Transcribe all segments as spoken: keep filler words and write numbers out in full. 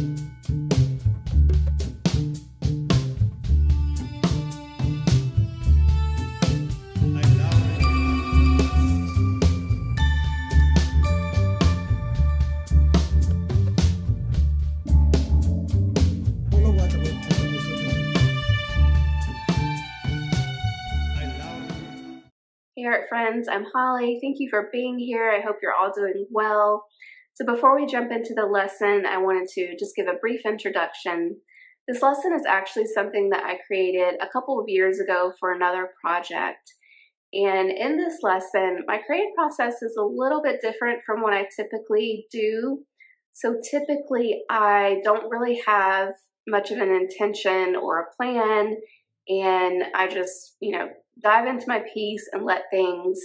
Hey art friends, I'm Holly. Thank you for being here. I hope you're all doing well. So before we jump into the lesson, I wanted to just give a brief introduction. This lesson is actually something that I created a couple of years ago for another project. And in this lesson, my creative process is a little bit different from what I typically do. So typically I don't really have much of an intention or a plan, and I just, you know, dive into my piece and let things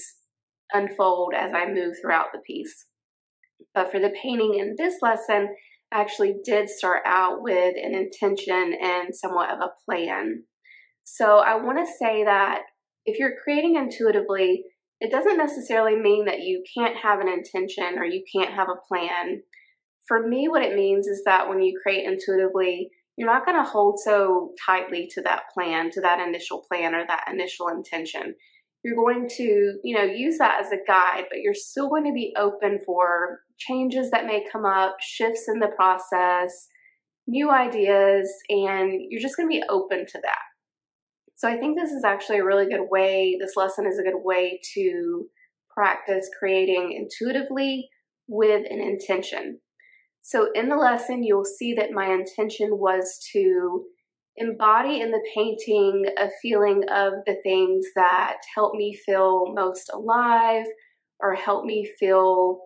unfold as I move throughout the piece. But for the painting in this lesson, I actually did start out with an intention and somewhat of a plan. So I want to say that if you're creating intuitively, it doesn't necessarily mean that you can't have an intention or you can't have a plan. For me, what it means is that when you create intuitively, you're not going to hold so tightly to that plan, to that initial plan or that initial intention. You're going to, you know, use that as a guide, but you're still going to be open for changes that may come up, shifts in the process, new ideas, and you're just going to be open to that. So I think this is actually a really good way, this lesson is a good way to practice creating intuitively with an intention. So in the lesson, you'll see that my intention was to embody in the painting a feeling of the things that help me feel most alive or help me feel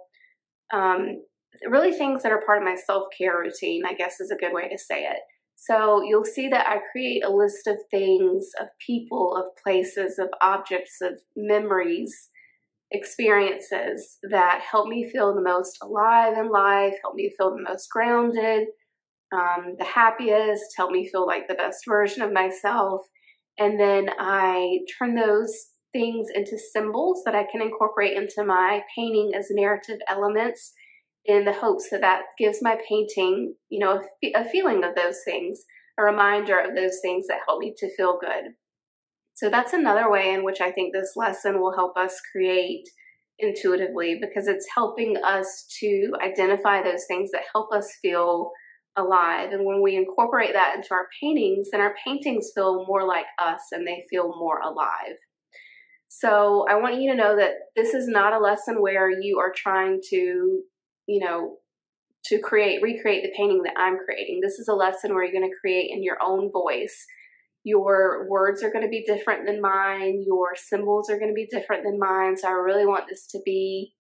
um, really things that are part of my self-care routine, I guess is a good way to say it. So you'll see that I create a list of things, of people, of places, of objects, of memories, experiences that help me feel the most alive in life, help me feel the most grounded, um, the happiest, help me feel like the best version of myself. And then I turn those things into symbols that I can incorporate into my painting as narrative elements in the hopes that that gives my painting, you know, a, a feeling of those things, a reminder of those things that help me to feel good. So that's another way in which I think this lesson will help us create intuitively, because it's helping us to identify those things that help us feel alive. And when we incorporate that into our paintings, then our paintings feel more like us and they feel more alive. So I want you to know that this is not a lesson where you are trying to, you know, to create, recreate the painting that I'm creating. This is a lesson where you're going to create in your own voice. Your words are going to be different than mine. Your symbols are going to be different than mine. So I really want this to be,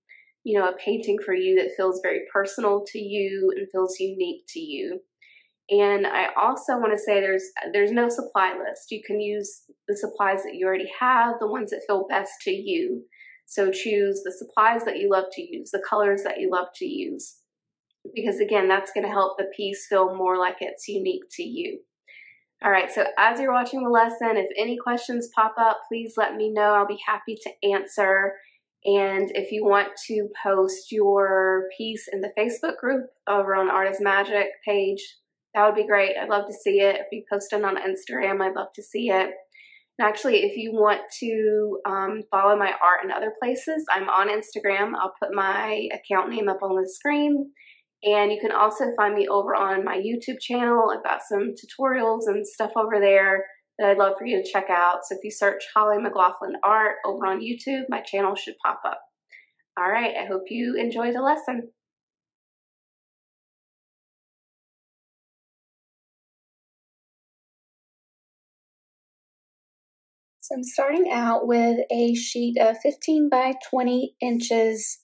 you know, a painting for you that feels very personal to you and feels unique to you. And I also want to say there's there's no supply list. You can use the supplies that you already have, the ones that feel best to you. So choose the supplies that you love to use, the colors that you love to use. Because again, that's going to help the piece feel more like it's unique to you. All right, so as you're watching the lesson, if any questions pop up, please let me know. I'll be happy to answer. And if you want to post your piece in the Facebook group over on Art is Magic page, that would be great. I'd love to see it. If you post it on Instagram, I'd love to see it. And actually, if you want to um, follow my art in other places, I'm on Instagram. I'll put my account name up on the screen. And you can also find me over on my YouTube channel. I've got some tutorials and stuff over there that I'd love for you to check out. So if you search Holly McLaughlin Art over on YouTube, my channel should pop up. All right, I hope you enjoy the lesson. So I'm starting out with a sheet of fifteen by twenty inches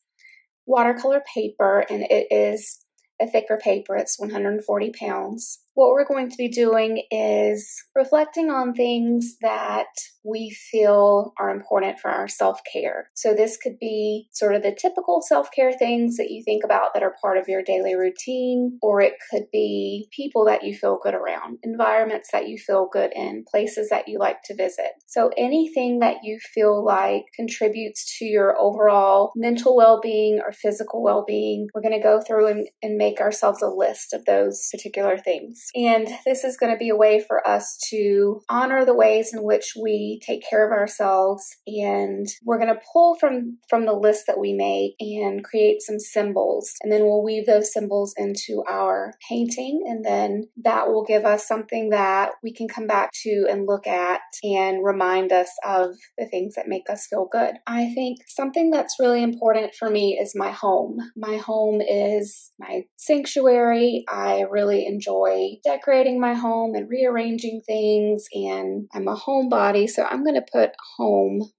watercolor paper, and it is a thicker paper. It's one hundred forty pounds. What we're going to be doing is reflecting on things that we feel are important for our self-care. So this could be sort of the typical self-care things that you think about that are part of your daily routine, or it could be people that you feel good around, environments that you feel good in, places that you like to visit. So anything that you feel like contributes to your overall mental well-being or physical well-being, we're going to go through and, and make ourselves a list of those particular things. And this is going to be a way for us to honor the ways in which we take care of ourselves. And we're going to pull from, from the list that we make and create some symbols. And then we'll weave those symbols into our painting. And then that will give us something that we can come back to and look at and remind us of the things that make us feel good. I think something that's really important for me is my home. My home is my sanctuary. I really enjoy decorating my home and rearranging things, and I'm a homebody, so I'm going to put home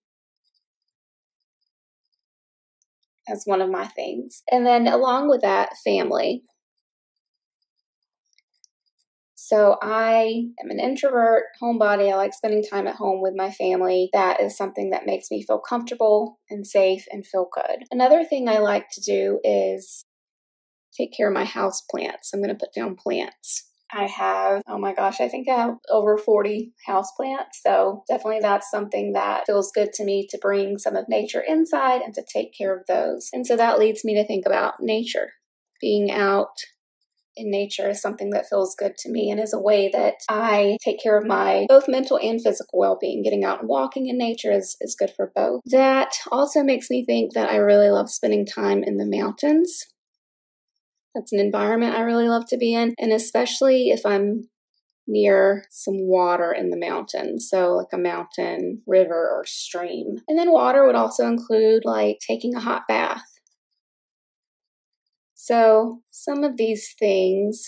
as one of my things. And then along with that, family. So I am an introvert, homebody. I like spending time at home with my family. That is something that makes me feel comfortable and safe and feel good. Another thing I like to do is take care of my house plants. I'm going to put down plants. I have, oh my gosh, I think I have over forty houseplants. So definitely that's something that feels good to me, to bring some of nature inside and to take care of those. And so that leads me to think about nature. Being out in nature is something that feels good to me and is a way that I take care of my both mental and physical well-being. Getting out and walking in nature is, is good for both. That also makes me think that I really love spending time in the mountains. That's an environment I really love to be in, and especially if I'm near some water in the mountain, so like a mountain, river, or stream. And then water would also include like taking a hot bath. So some of these things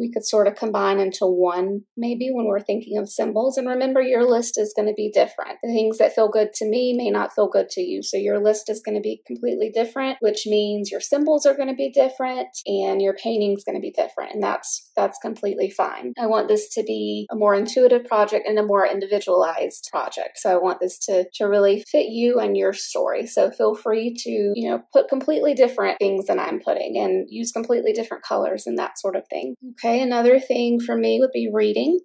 we could sort of combine into one, maybe, when we're thinking of symbols. And remember, your list is going to be different. The things that feel good to me may not feel good to you. So your list is going to be completely different, which means your symbols are going to be different and your painting's going to be different. And that's that's completely fine. I want this to be a more intuitive project and a more individualized project. So I want this to, to really fit you and your story. So feel free to, you know, put completely different things than I'm putting and use completely different colors and that sort of thing. Okay. Another thing for me would be reading.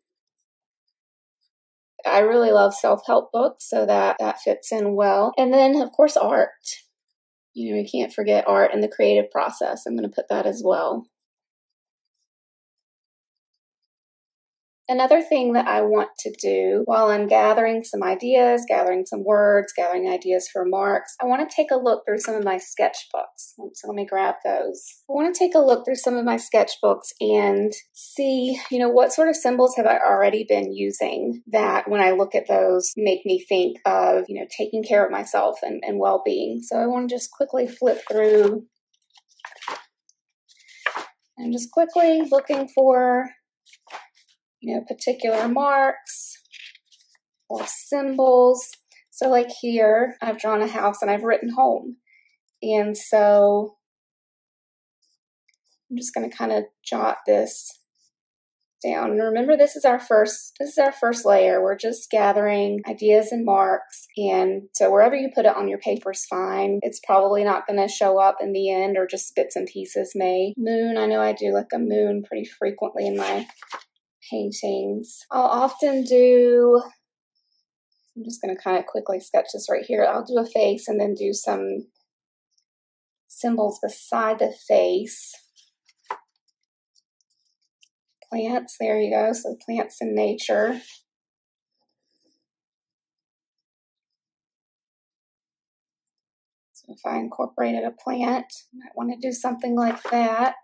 I really love self-help books, so that, that fits in well. And then, of course, art. You know, we can't forget art and the creative process. I'm going to put that as well. Another thing that I want to do while I'm gathering some ideas, gathering some words, gathering ideas for marks, I want to take a look through some of my sketchbooks. So let me grab those. I want to take a look through some of my sketchbooks and see, you know, what sort of symbols have I already been using that when I look at those make me think of, you know, taking care of myself and, and well-being. So I want to just quickly flip through. I'm just quickly looking for, you know, particular marks or symbols. So like here, I've drawn a house and I've written home. And so I'm just going to kind of jot this down. And remember, this is our first, this is our first layer. We're just gathering ideas and marks. And so wherever you put it on your paper is fine. It's probably not going to show up in the end, or just bits and pieces may. Moon, I know I do like a moon pretty frequently in my paintings. I'll often do, I'm just going to kind of quickly sketch this right here. I'll do a face and then do some symbols beside the face. Plants, there you go. So plants in nature. So if I incorporated a plant, I might want to do something like that.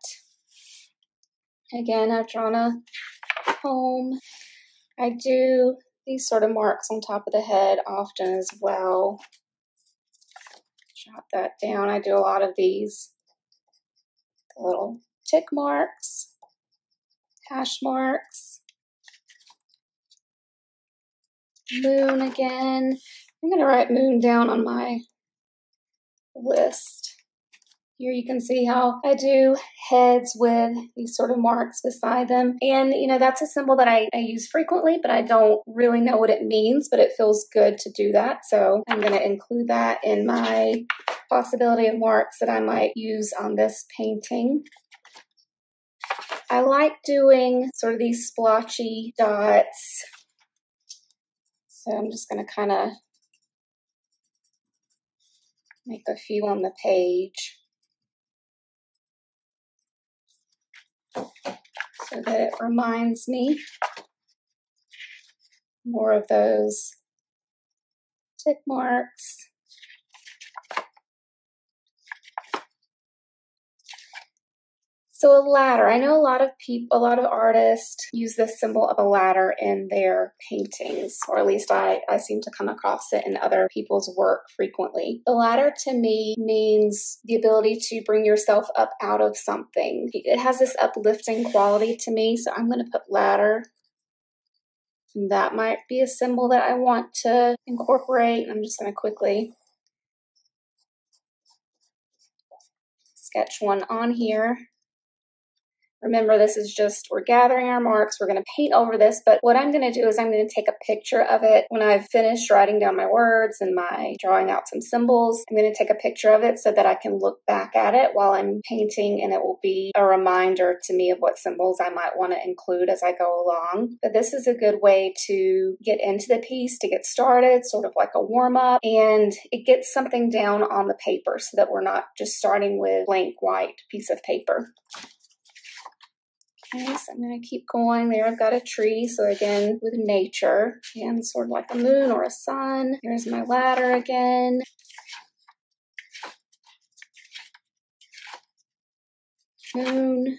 Again, I've drawn a home. I do these sort of marks on top of the head often as well. Jot that down. I do a lot of these the little tick marks, hash marks, moon again. I'm going to write moon down on my list Here you can see how I do heads with these sort of marks beside them. And, you know, that's a symbol that I, I use frequently, but I don't really know what it means, but it feels good to do that. So I'm going to include that in my possibility of marks that I might use on this painting. I like doing sort of these splotchy dots. So I'm just going to kind of make a few on the page, so that it reminds me more of those tick marks. So a ladder. I know a lot of people, a lot of artists use this symbol of a ladder in their paintings, or at least I, I seem to come across it in other people's work frequently. The ladder to me means the ability to bring yourself up out of something. It has this uplifting quality to me, so I'm going to put ladder. And that might be a symbol that I want to incorporate. I'm just going to quickly sketch one on here. Remember, this is just, we're gathering our marks, we're going to paint over this, but what I'm going to do is I'm going to take a picture of it. When I've finished writing down my words and my drawing out some symbols, I'm going to take a picture of it so that I can look back at it while I'm painting, and it will be a reminder to me of what symbols I might want to include as I go along. But this is a good way to get into the piece, to get started, sort of like a warm-up, and it gets something down on the paper so that we're not just starting with a blank white piece of paper. Okay, so I'm going to keep going there. I've got a tree, so again, with nature, and sort of like a moon or a sun. Here's my ladder again. Moon.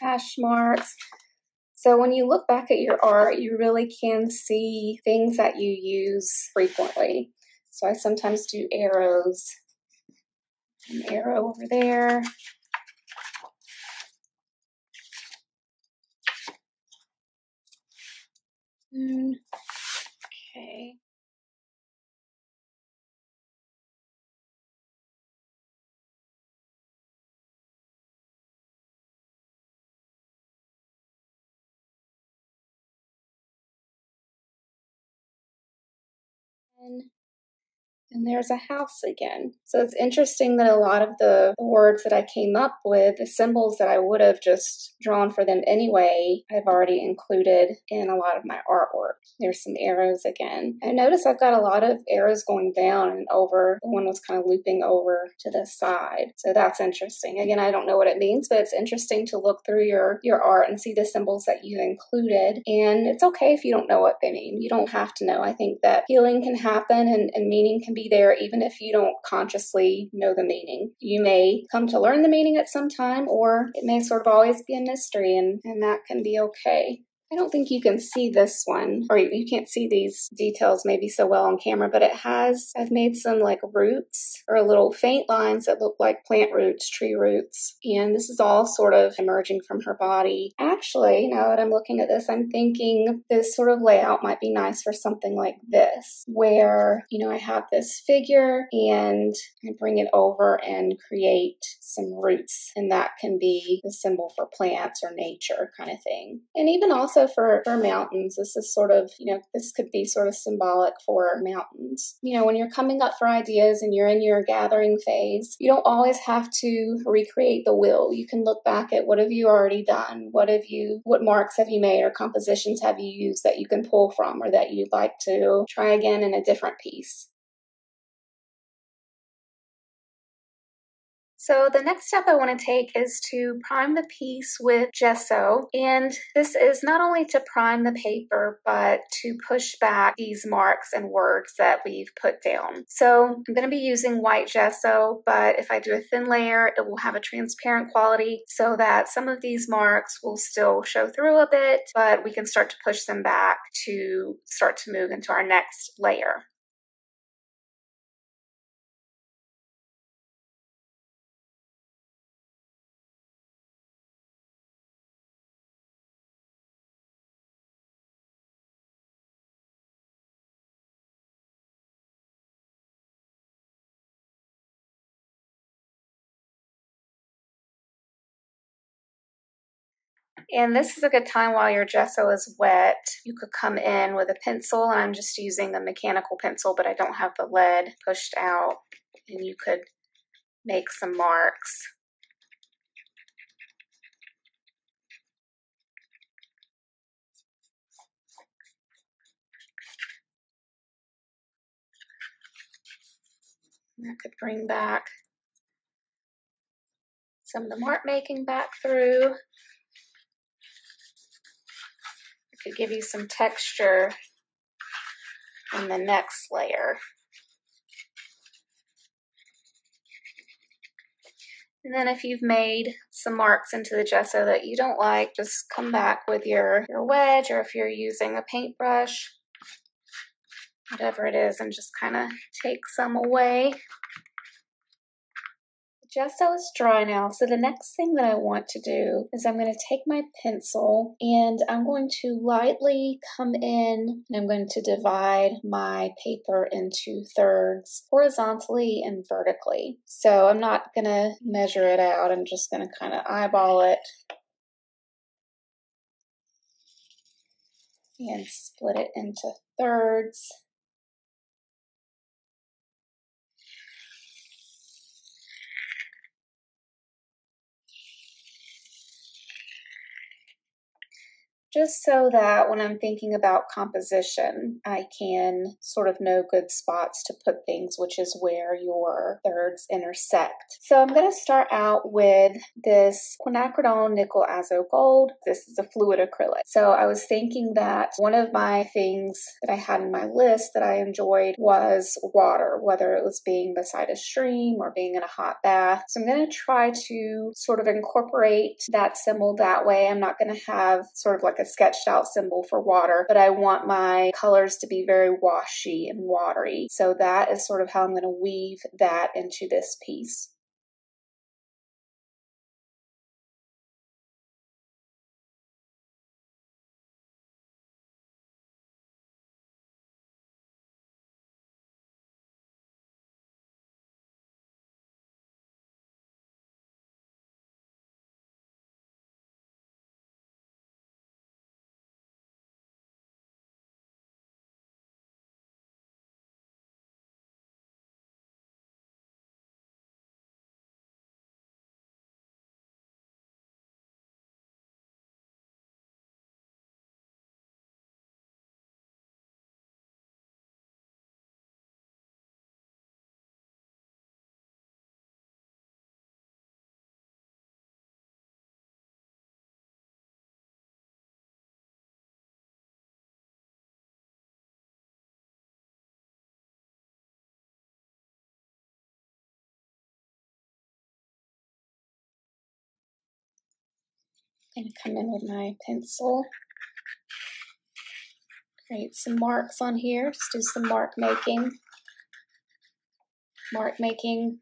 Hash marks. So when you look back at your art, you really can see things that you use frequently. So I sometimes do arrows. An arrow over there. Okay. And And there's a house again. So it's interesting that a lot of the, the words that I came up with, the symbols that I would have just drawn for them anyway, I've already included in a lot of my artwork. There's some arrows again. I notice I've got a lot of arrows going down and over. The one was kind of looping over to the side. So that's interesting. Again, I don't know what it means, but it's interesting to look through your, your art and see the symbols that you've included. And it's okay if you don't know what they mean. You don't have to know. I think that healing can happen and, and meaning can be be there even if you don't consciously know the meaning. You may come to learn the meaning at some time, or it may sort of always be a mystery, and, and that can be okay. I don't think you can see this one, or you can't see these details maybe so well on camera, but it has, I've made some like roots or little faint lines that look like plant roots, tree roots. And this is all sort of emerging from her body. Actually, now that I'm looking at this, I'm thinking this sort of layout might be nice for something like this, where, you know, I have this figure and I bring it over and create some roots. And that can be the symbol for plants or nature kind of thing. And even also So for, for mountains, this is sort of, you know, this could be sort of symbolic for mountains. You know, when you're coming up for ideas and you're in your gathering phase, you don't always have to recreate the wheel. You can look back at what have you already done? What have you, what marks have you made or compositions have you used that you can pull from or that you'd like to try again in a different piece? So the next step I want to take is to prime the piece with gesso, and this is not only to prime the paper, but to push back these marks and words that we've put down. So I'm going to be using white gesso, but if I do a thin layer, it will have a transparent quality so that some of these marks will still show through a bit, but we can start to push them back to start to move into our next layer. And this is a good time while your gesso is wet. You could come in with a pencil, and I'm just using a mechanical pencil, but I don't have the lead pushed out, and you could make some marks. And that could bring back some of the mark making back through. It could give you some texture in the next layer. And then if you've made some marks into the gesso that you don't like, just come back with your, your wedge, or if you're using a paintbrush, whatever it is, and just kind of take some away. The gesso is dry now, so the next thing that I want to do is I'm going to take my pencil and I'm going to lightly come in and I'm going to divide my paper into thirds horizontally and vertically. So I'm not going to measure it out, I'm just going to kind of eyeball it and split it into thirds. Just so that when I'm thinking about composition, I can sort of know good spots to put things, which is where your thirds intersect. So I'm going to start out with this quinacridone nickel azo gold. This is a fluid acrylic. So I was thinking that one of my things that I had in my list that I enjoyed was water, whether it was being beside a stream or being in a hot bath. So I'm going to try to sort of incorporate that symbol that way. I'm not going to have sort of like a sketched out symbol for water, but I want my colors to be very washy and watery. So that is sort of how I'm going to weave that into this piece. I'm going to come in with my pencil, create some marks on here, just do some mark making. Mark making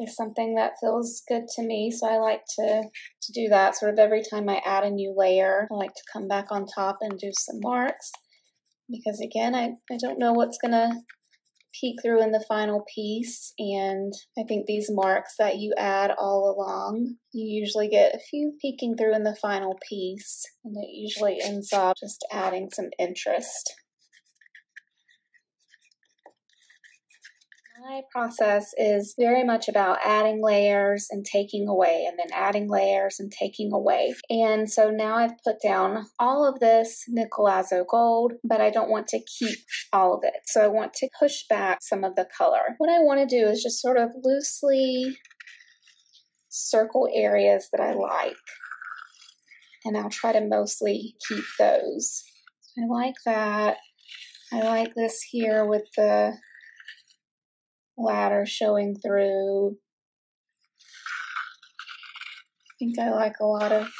is something that feels good to me, so I like to, to do that sort of every time I add a new layer. I like to come back on top and do some marks, because again, I, I don't know what's going to peek through in the final piece, and I think these marks that you add all along, you usually get a few peeking through in the final piece, and it usually ends up just adding some interest. My process is very much about adding layers and taking away, and then adding layers and taking away. And so now I've put down all of this nickel azo gold, but I don't want to keep all of it. So I want to push back some of the color. What I want to do is just sort of loosely circle areas that I like, and I'll try to mostly keep those. I like that. I like this here with the ladder showing through. I think I like a lot of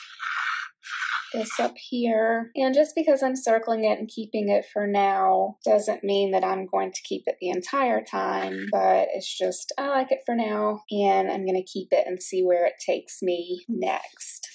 this up here. And just because I'm circling it and keeping it for now doesn't mean that I'm going to keep it the entire time, but it's just, I like it for now, and I'm going to keep it and see where it takes me next.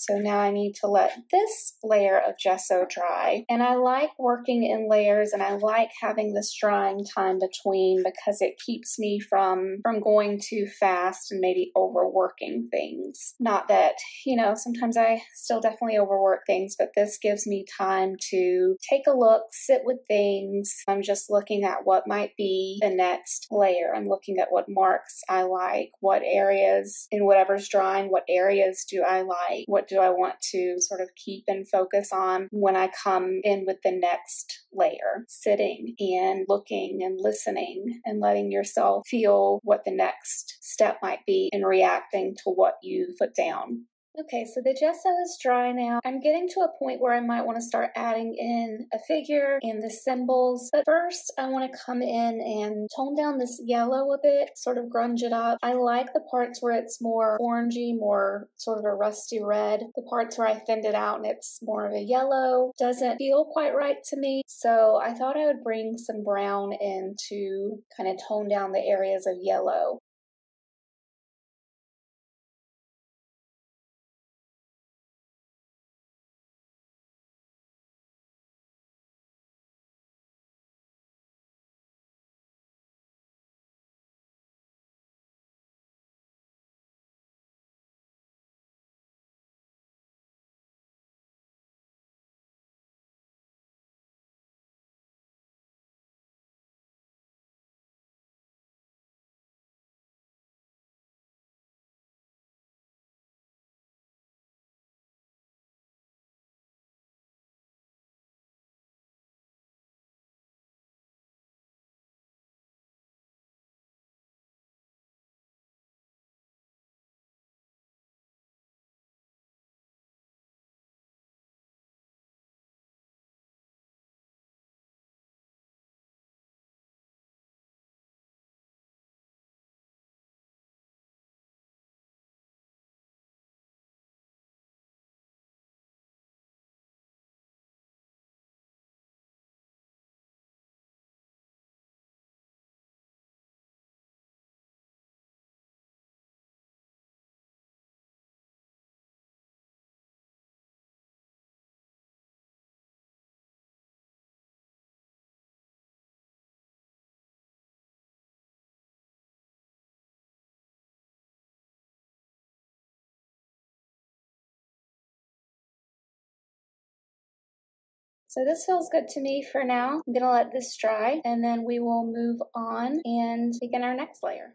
So now I need to let this layer of gesso dry. And I like working in layers, and I like having this drying time between because it keeps me from, from going too fast and maybe overworking things. Not that, you know, sometimes I still definitely overwork things, but this gives me time to take a look, sit with things. I'm just looking at what might be the next layer. I'm looking at what marks I like, what areas in whatever's drawing, what areas do I like, what do I want to sort of keep and focus on when I come in with the next layer. Sitting and looking and listening and letting yourself feel what the next step might be and reacting to what you put down. Okay, so the gesso is dry now. I'm getting to a point where I might want to start adding in a figure and the symbols. But first, I want to come in and tone down this yellow a bit, sort of grunge it up. I like the parts where it's more orangey, more sort of a rusty red. The parts where I thinned it out and it's more of a yellow doesn't feel quite right to me. So I thought I would bring some brown in to kind of tone down the areas of yellow. So this feels good to me for now. I'm gonna let this dry and then we will move on and begin our next layer.